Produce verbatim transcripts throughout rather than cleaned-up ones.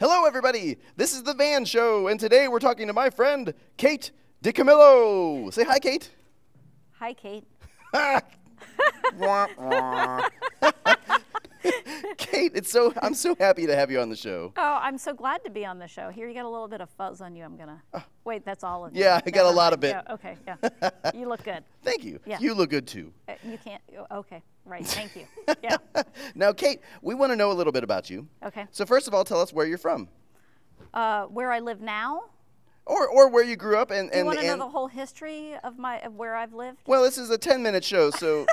Hello, everybody. This is The Van Show, and today we're talking to my friend, Kate DiCamillo. Say hi, Kate. Hi, Kate. Kate, it's so I'm so happy to have you on the show. Oh, I'm so glad to be on the show. Here, you got a little bit of fuzz on you. I'm gonna uh, wait. That's all of you. Yeah, I got no, a lot of it. Yeah, okay, yeah. You look good. Thank you. Yeah. You look good too. Uh, you can't. Okay, right. Thank you. Yeah. Now, Kate, we want to know a little bit about you. Okay. So first of all, tell us where you're from. Uh, where I live now. Or, or where you grew up, and and you want to know the whole history of my of where I've lived. Well, this is a ten minute show, so.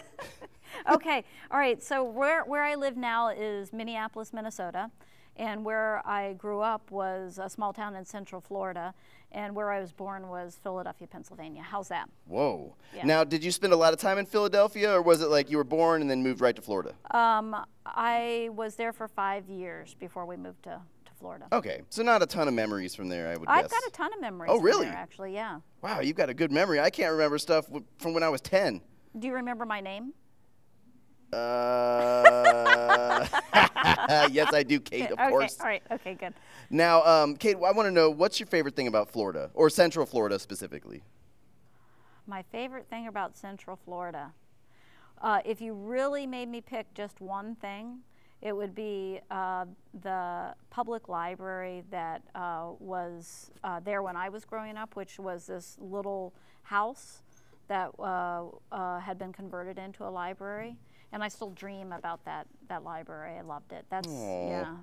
Okay, all right. So where where I live now is Minneapolis, Minnesota, and where I grew up was a small town in Central Florida, and where I was born was Philadelphia, Pennsylvania. How's that? Whoa. Yeah. Now, did you spend a lot of time in Philadelphia, or was it like you were born and then moved right to Florida? Um, I was there for five years before we moved to. Florida. Okay, so not a ton of memories from there, I would I've guess. I've got a ton of memories. Oh, really? From there, actually, yeah. Wow, you've got a good memory. I can't remember stuff w from when I was ten. Do you remember my name? Uh, yes, I do, Kate, of okay, course. All right, okay, good. Now, um, Kate, I want to know, what's your favorite thing about Florida, or Central Florida specifically? My favorite thing about Central Florida? Uh, if you really made me pick just one thing, it would be uh, the public library that uh, was uh, there when I was growing up, which was this little house that uh, uh, had been converted into a library. And I still dream about that that library. I loved it. That's, aww. Yeah.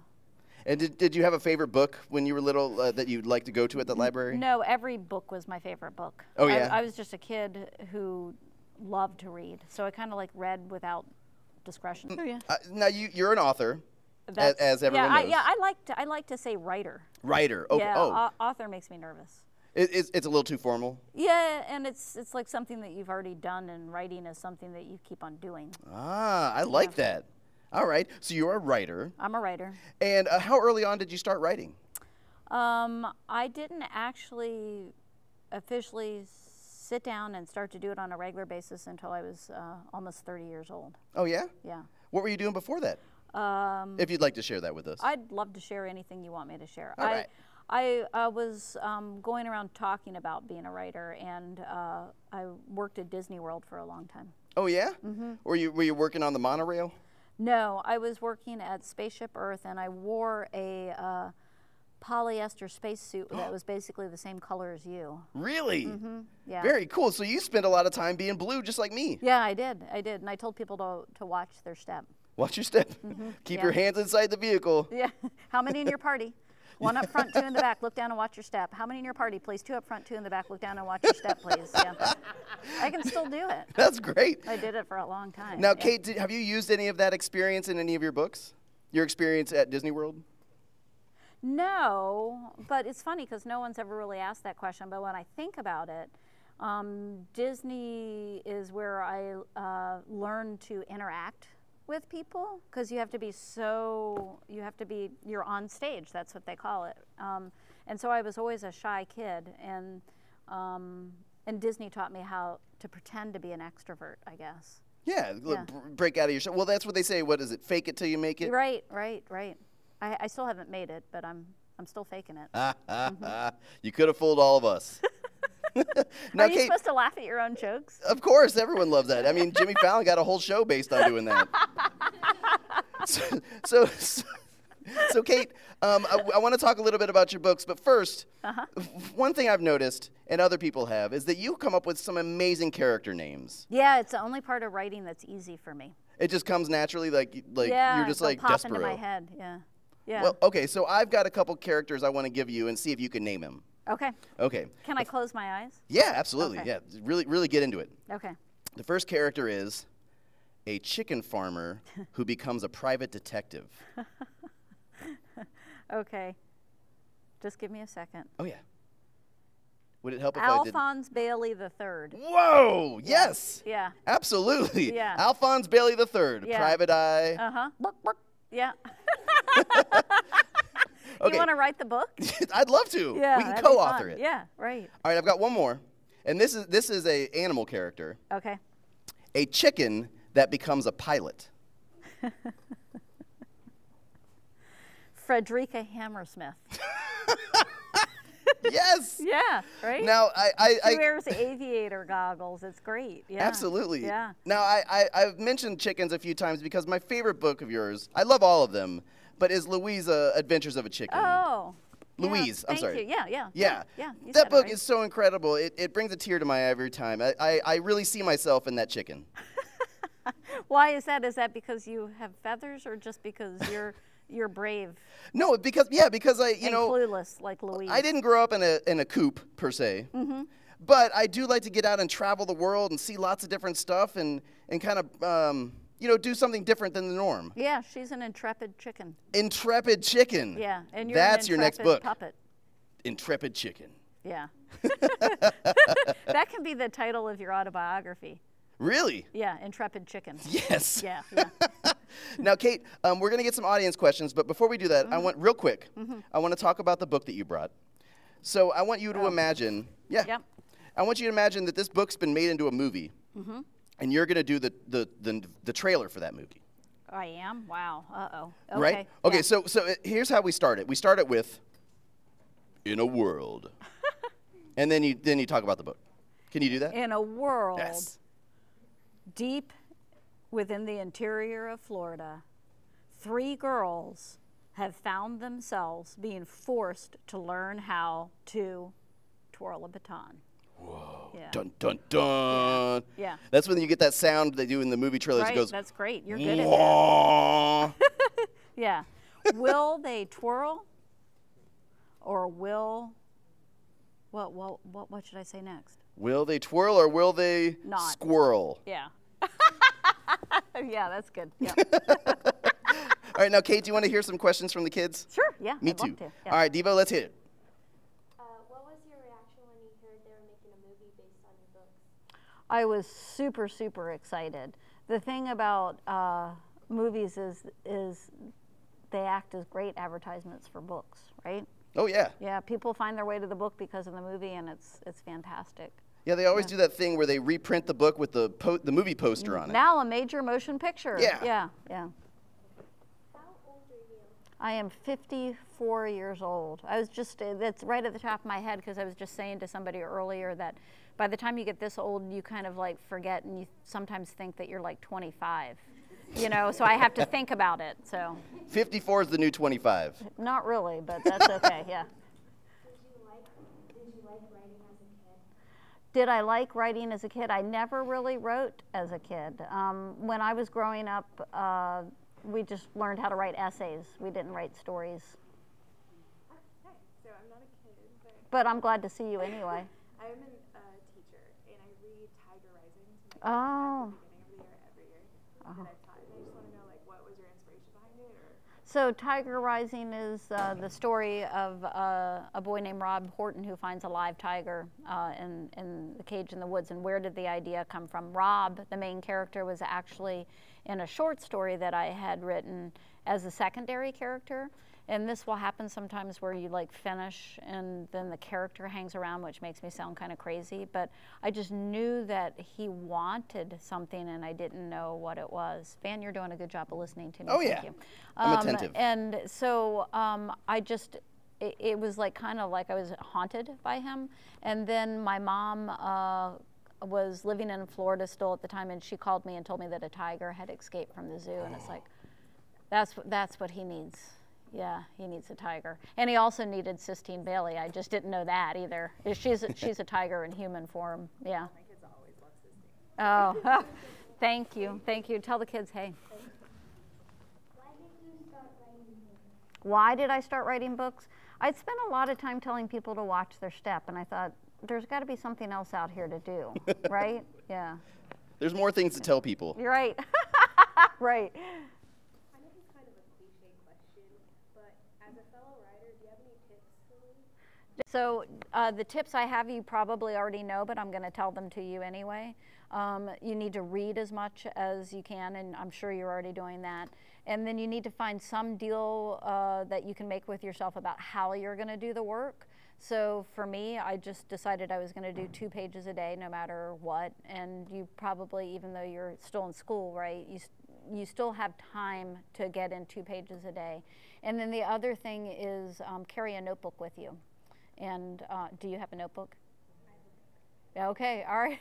And did, did you have a favorite book when you were little uh, that you'd like to go to at that library? No, every book was my favorite book. Oh, yeah? I, I was just a kid who loved to read. So I kind of like read without discretion. Oh, yeah. Uh, now you you're an author, as, as everyone yeah, knows. I, yeah, I like to I like to say writer. Writer. Oh, yeah, oh. Author makes me nervous. It, it's it's a little too formal. Yeah, and it's it's like something that you've already done, and writing is something that you keep on doing. Ah, I like know? that. All right, so you're a writer. I'm a writer. And uh, how early on did you start writing? Um, I didn't actually officially sit down and start to do it on a regular basis until I was uh, almost thirty years old. Oh, yeah? Yeah. What were you doing before that? Um, if you'd like to share that with us. I'd love to share anything you want me to share. All I, right. I uh, was um, going around talking about being a writer, and uh, I worked at Disney World for a long time. Oh, yeah? Mm-hmm. Were you, were you working on the monorail? No, I was working at Spaceship Earth, and I wore a uh, polyester spacesuit that was basically the same color as you. Really? Mm-hmm. Yeah. Very cool. So you spent a lot of time being blue, just like me. Yeah, I did. I did, and I told people to to watch their step. Watch your step. Mm-hmm. Keep yeah. your hands inside the vehicle. Yeah. How many in your party? One up front, two in the back. Look down and watch your step. How many in your party, please? Two up front, two in the back. Look down and watch your step, please. Yeah. I can still do it. That's great. I did it for a long time. Now, Kate, did, have you used any of that experience in any of your books? Your experience at Disney World? No, but it's funny because no one's ever really asked that question, but when I think about it, um, Disney is where I uh, learned to interact with people, because you have to be so, you have to be, you're on stage, that's what they call it. Um, and so I was always a shy kid, and, um, and Disney taught me how to pretend to be an extrovert, I guess. Yeah, yeah. Break out of your shell. Well, that's what they say, what is it, fake it till you make it? Right, right, right. I, I still haven't made it, but I'm I'm still faking it. Ah, ah, mm-hmm. ah. You could have fooled all of us. Now, are you Kate, supposed to laugh at your own jokes? Of course, everyone loves that. I mean, Jimmy Fallon got a whole show based on doing that. so, so, so, so, Kate, um, I, I want to talk a little bit about your books, but first, uh-huh. one thing I've noticed, and other people have, is that you come up with some amazing character names. Yeah, it's the only part of writing that's easy for me. It just comes naturally, like like yeah, you're just like pop Despereaux. Into my head. Yeah. Yeah. Well, okay, so I've got a couple characters I want to give you and see if you can name them. Okay. Okay. Can I close my eyes? Yeah, absolutely. Okay. Yeah, really, really get into it. Okay. The first character is a chicken farmer who becomes a private detective. Okay. Just give me a second. Oh, yeah. Would it help if Alphonse I did? Alphonse Bailey the third. Whoa! Yes! Yeah. Absolutely. Yeah. Alphonse Bailey the third. Yeah. Private eye. Uh-huh. Yeah. You okay. want to write the book? I'd love to. Yeah, we can co-author it. Yeah, right. All right, I've got one more, and this is this is a animal character. Okay. A chicken that becomes a pilot. Frederica Hammersmith. Yes. Yeah. Right. Now I, I, I she wears aviator goggles. It's great. Yeah. Absolutely. Yeah. Now I, I I've mentioned chickens a few times because my favorite book of yours, I love all of them, but is Louise uh, Adventures of a Chicken. Oh. Louise, yeah, I'm sorry. Thank you. Yeah, yeah, yeah, yeah. yeah that book right. is so incredible. It it brings a tear to my eye every time. I I, I really see myself in that chicken. Why is that? Is that because you have feathers, or just because you're? You're brave. No, because yeah, because I you and know clueless like Louise. I didn't grow up in a in a coop per se, mm-hmm. but I do like to get out and travel the world and see lots of different stuff and and kind of um, you know do something different than the norm. Yeah, she's an intrepid chicken. Intrepid chicken. Yeah, and you're that's an your next book. Puppet. Intrepid Chicken. Yeah, that can be the title of your autobiography. Really? Yeah, Intrepid Chicken. Yes. Yeah. yeah. Now, Kate, um, we're going to get some audience questions, but before we do that, mm-hmm. I want, real quick, mm-hmm. I want to talk about the book that you brought. So I want you to oh. imagine, yeah, yep. I want you to imagine that this book's been made into a movie, mm-hmm. and you're going to do the, the, the, the trailer for that movie. I am? Wow. Uh-oh. Okay. Right? Okay, yeah. so, so it, here's how we start it. We start it with, in a world, and then you, then you talk about the book. Can you do that? In a world. Yes. Deep within the interior of Florida, three girls have found themselves being forced to learn how to twirl a baton. Whoa. Yeah. Dun, dun, dun. Yeah. yeah. That's when you get that sound they do in the movie trailers. Right. It goes, that's great. You're good Wah. At that. yeah. Will they twirl or will, what, what, what, what should I say next? Will they twirl or will they Not. Squirrel? Yeah. Yeah, that's good. Yeah. All right, now, Kate, do you want to hear some questions from the kids? Sure, yeah. Me I'd too. To, yeah. All right, Devo, let's hit it. Uh, what was your reaction when you heard they were making a movie based on your book? I was super, super excited. The thing about uh, movies is, is they act as great advertisements for books, right? Oh, yeah. Yeah, people find their way to the book because of the movie, and it's, it's fantastic. Yeah, they always yeah. do that thing where they reprint the book with the po the movie poster on it. Now a major motion picture. Yeah. Yeah, yeah. How old are you? I am fifty-four years old. I was just, uh, that's right at the top of my head because I was just saying to somebody earlier that by the time you get this old, you kind of like forget and you sometimes think that you're like twenty-five. You know, so I have to think about it, so. fifty-four is the new twenty-five. Not really, but that's okay, yeah. Did you like, did you like writing as a kid? Did I like writing as a kid? I never really wrote as a kid. Um, when I was growing up, uh, we just learned how to write essays. We didn't write stories. Okay, so I'm not a kid. But, but I'm glad to see you anyway. I'm a uh, teacher, and I read Tiger Rising. Oh. At the beginning of the year, every year. So Tiger Rising is uh, the story of uh, a boy named Rob Horton who finds a live tiger uh, in, in the cage in the woods. And where did the idea come from? Rob, the main character, was actually in a short story that I had written as a secondary character. And this will happen sometimes where you like finish and then the character hangs around, which makes me sound kind of crazy. But I just knew that he wanted something and I didn't know what it was. Van, you're doing a good job of listening to me. Oh, yeah. Thank you. I'm um, attentive. And so um, I just, it, it was like kind of like I was haunted by him. And then my mom uh, was living in Florida still at the time, and she called me and told me that a tiger had escaped from the zoo. And it's like, that's, that's what he needs. Yeah, he needs a tiger. And he also needed Sistine Bailey. I just didn't know that either. She's a, she's a tiger in human form, yeah. My kids always love Sistine. Oh, thank you, thank you. Tell the kids, hey. Why did you start writing books? Why did I start writing books? I'd spent a lot of time telling people to watch their step, and I thought, there's gotta be something else out here to do, right? Yeah. There's more things to tell people. You're right, right. So uh, the tips I have you probably already know, but I'm going to tell them to you anyway. Um, you need to read as much as you can, and I'm sure you're already doing that. And then you need to find some deal uh, that you can make with yourself about how you're going to do the work. So for me, I just decided I was going to do two pages a day no matter what. And you probably, even though you're still in school, right, you, you still have time to get in two pages a day. And then the other thing is um, carry a notebook with you. And uh, do you have a notebook? Okay, all right.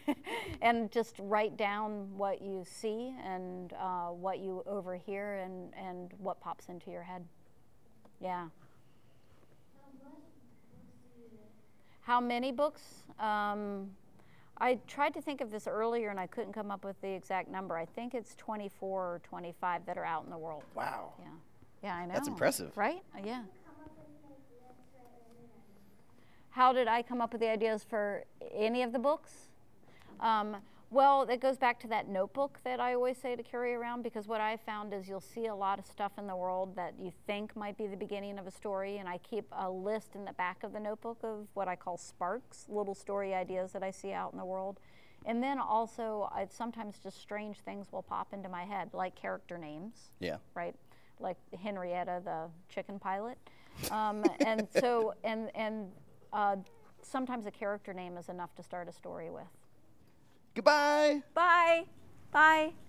And just write down what you see and uh, what you overhear and, and what pops into your head. Yeah. How many books? Um, I tried to think of this earlier and I couldn't come up with the exact number. I think it's twenty-four or twenty-five that are out in the world. Wow. Yeah, yeah, I know. That's impressive. Right? Yeah. How did I come up with the ideas for any of the books? Um, well, it goes back to that notebook that I always say to carry around, because what I found is you'll see a lot of stuff in the world that you think might be the beginning of a story, and I keep a list in the back of the notebook of what I call sparks, little story ideas that I see out in the world. And then also, I, sometimes just strange things will pop into my head, like character names. Yeah. Right? Like Henrietta, the chicken pilot. Um, and so, and, and, Uh, sometimes a character name is enough to start a story with. Goodbye. Bye. Bye.